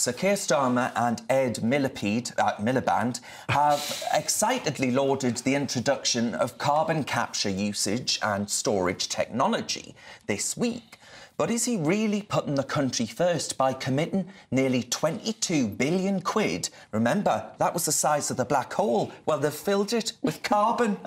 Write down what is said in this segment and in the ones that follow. Sir Keir Starmer and Ed Miliband have excitedly lauded the introduction of carbon capture usage and storage technology this week. But is he really putting the country first by committing nearly 22 billion quid? Remember, that was the size of the black hole. Well, they've filled it with carbon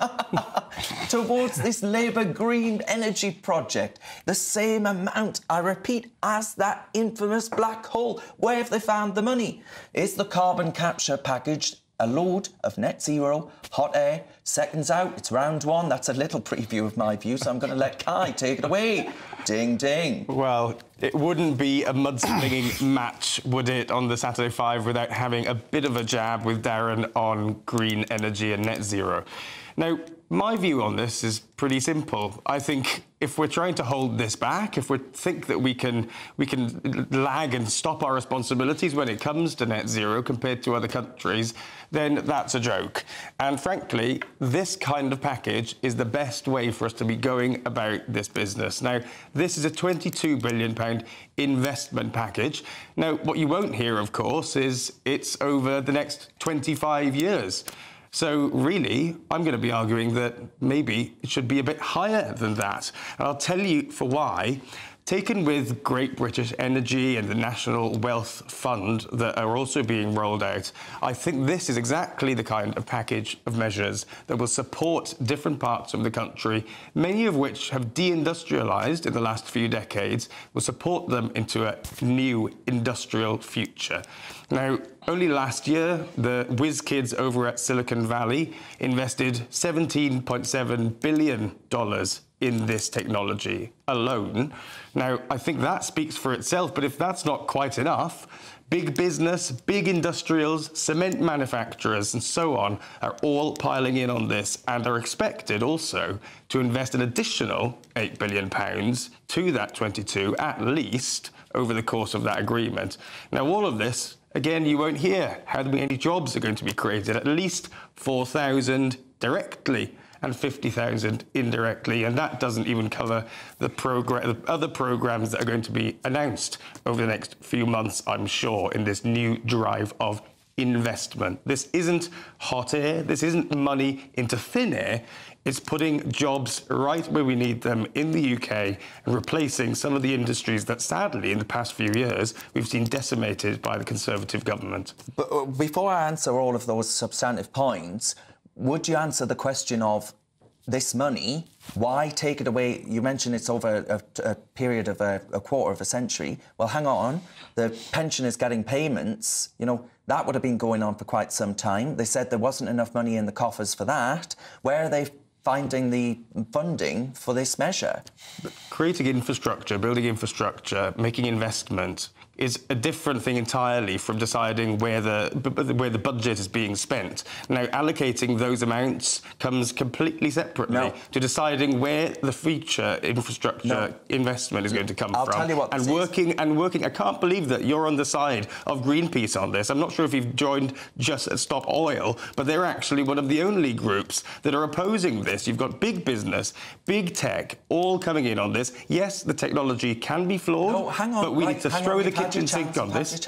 towards this Labour green energy project. The same amount, I repeat, as that infamous black hole. Where have they found the money? Is the carbon capture package a load of net zero, hot air, seconds out? It's round one. That's a little preview of my view, so I'm going to let Kai take it away. Ding, ding. Well, it wouldn't be a mudslinging match, would it, on the Saturday Five without having a bit of a jab with Darren on green energy and net zero. Now, my view on this is pretty simple. I think if we're trying to hold this back, if we think that we can lag and stop our responsibilities when it comes to net zero compared to other countries, then that's a joke. And frankly, this kind of package is the best way for us to be going about this business. Now, this is a £22 billion investment package. Now, what you won't hear, of course, is it's over the next 25 years. So, really, I'm going to be arguing that maybe it should be a bit higher than that. And I'll tell you for why. Taken with Great British Energy and the National Wealth Fund that are also being rolled out, I think this is exactly the kind of package of measures that will support different parts of the country, many of which have deindustrialised in the last few decades, will support them into a new industrial future. Now, only last year, the whiz kids over at Silicon Valley invested $17.7 billion in this technology alone. Now, I think that speaks for itself, but if that's not quite enough, big business, big industrials, cement manufacturers and so on are all piling in on this and are expected also to invest an additional £8 billion to that 22 at least over the course of that agreement. Now, all of this, again, you won't hear how many jobs are going to be created, at least 4,000 directly and 50,000 indirectly, and that doesn't even cover the other programmes that are going to be announced over the next few months, I'm sure, in this new drive of investment. This isn't hot air, this isn't money into thin air, it's putting jobs right where we need them in the UK and replacing some of the industries that, sadly, in the past few years, we've seen decimated by the Conservative government. But before I answer all of those substantive points, would you answer the question of this money, why take it away? You mentioned it's over a period of a quarter of a century. Well, hang on, the pensioners getting payments, you know, that would have been going on for quite some time. They said there wasn't enough money in the coffers for that. Where are they finding the funding for this measure? Creating infrastructure, building infrastructure, making investment is a different thing entirely from deciding where the budget is being spent. Now, allocating those amounts comes completely separately to deciding where the future infrastructure investment is going to come from. I'll tell you what this is. I can't believe that you're on the side of Greenpeace on this. I'm not sure if you've joined Just Stop Oil, but they're actually one of the only groups that are opposing this. You've got big business, big tech, all coming in on this. Yes, the technology can be flawed, but we need to throw the kitchen sink on this.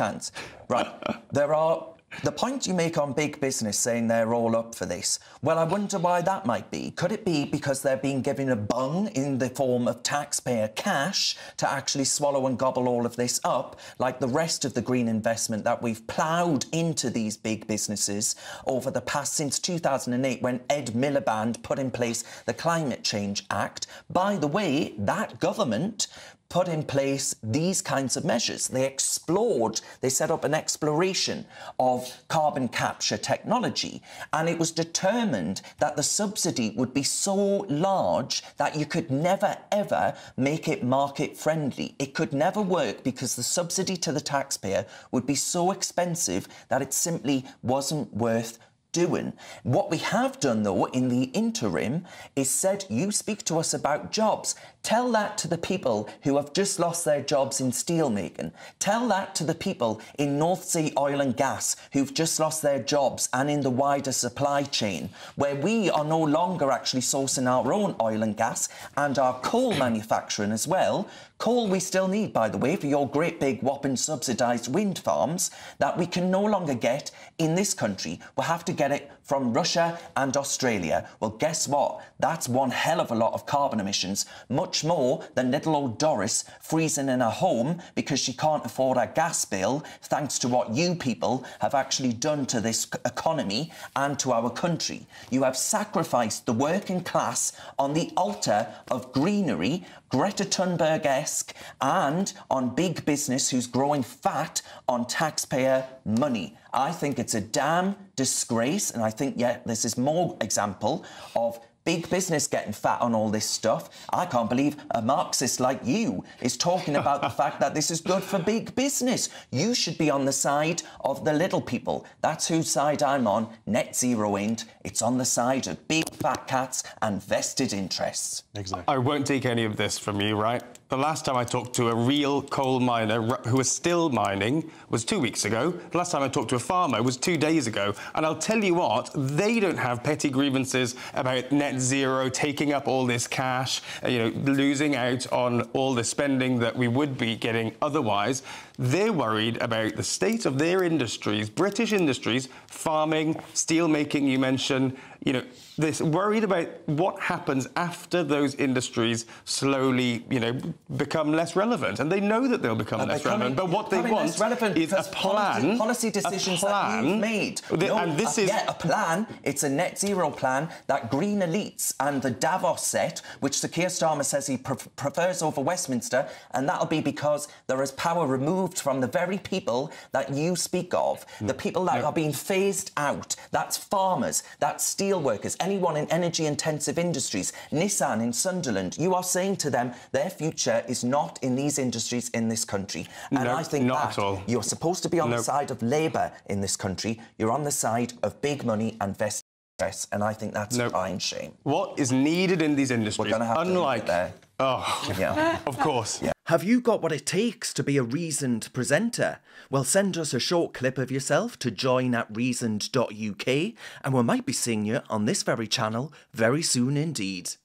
Right, there are... The point you make on big business saying they're all up for this, well, I wonder why that might be. Could it be because they're being given a bung in the form of taxpayer cash to actually swallow and gobble all of this up, like the rest of the green investment that we've ploughed into these big businesses over the past, since 2008, when Ed Miliband put in place the Climate Change Act? By the way, that government put in place these kinds of measures. They explored, they set up an exploration of carbon capture technology, and it was determined that the subsidy would be so large that you could never, ever make it market-friendly. It could never work because the subsidy to the taxpayer would be so expensive that it simply wasn't worth doing. What we have done, though, in the interim is said, you speak to us about jobs. Tell that to the people who have just lost their jobs in steelmaking. Tell that to the people in North Sea oil and gas who've just lost their jobs, and in the wider supply chain, where we are no longer actually sourcing our own oil and gas, and our coal manufacturing as well Coal we still need, by the way, for your great big whopping subsidised wind farms that we can no longer get in this country. We'll have to get it from Russia and Australia. Well, guess what? That's one hell of a lot of carbon emissions, much more than little old Doris freezing in her home because she can't afford her gas bill, thanks to what you people have actually done to this economy and to our country. You have sacrificed the working class on the altar of greenery, Greta Thunberg-esque, and on big business who's growing fat on taxpayer money. I think it's a damn disgrace, and I think, yeah, this is more example of big business getting fat on all this stuff. I can't believe a Marxist like you is talking about the fact that this is good for big business. You should be on the side of the little people. That's whose side I'm on. Net zero ain't. It's on the side of big fat cats and vested interests. Exactly. I won't take any of this from you, right? The last time I talked to a real coal miner who was still mining was 2 weeks ago. The last time I talked to a farmer was 2 days ago. And I'll tell you what, they don't have petty grievances about net zero, taking up all this cash, you know, losing out on all the spending that we would be getting otherwise. They're worried about the state of their industries, British industries, farming, steelmaking, you mentioned. You know, they're worried about what happens after those industries slowly, you know, become less relevant. And they know that they'll become less relevant. But what they want is a plan. Policy decisions that you've made. And this is... Yeah, a plan. It's a net zero plan that green elites and the Davos set, which Sir Keir Starmer says he prefers over Westminster, and that'll be because there is power removed from the very people that you speak of, the people that are being phased out. That's farmers, that's steel workers, anyone in energy-intensive industries, Nissan in Sunderland. You are saying to them their future is not in these industries in this country. And I think that you're supposed to be on the side of Labour in this country. You're on the side of big money and vested interests, and I think that's a crying shame. What is needed in these industries? We're going to have to leave it there. Oh, yeah. Of course. Yeah. Have you got what it takes to be a Reasoned presenter? Well, send us a short clip of yourself to join@reasoned.uk, and we might be seeing you on this very channel very soon indeed.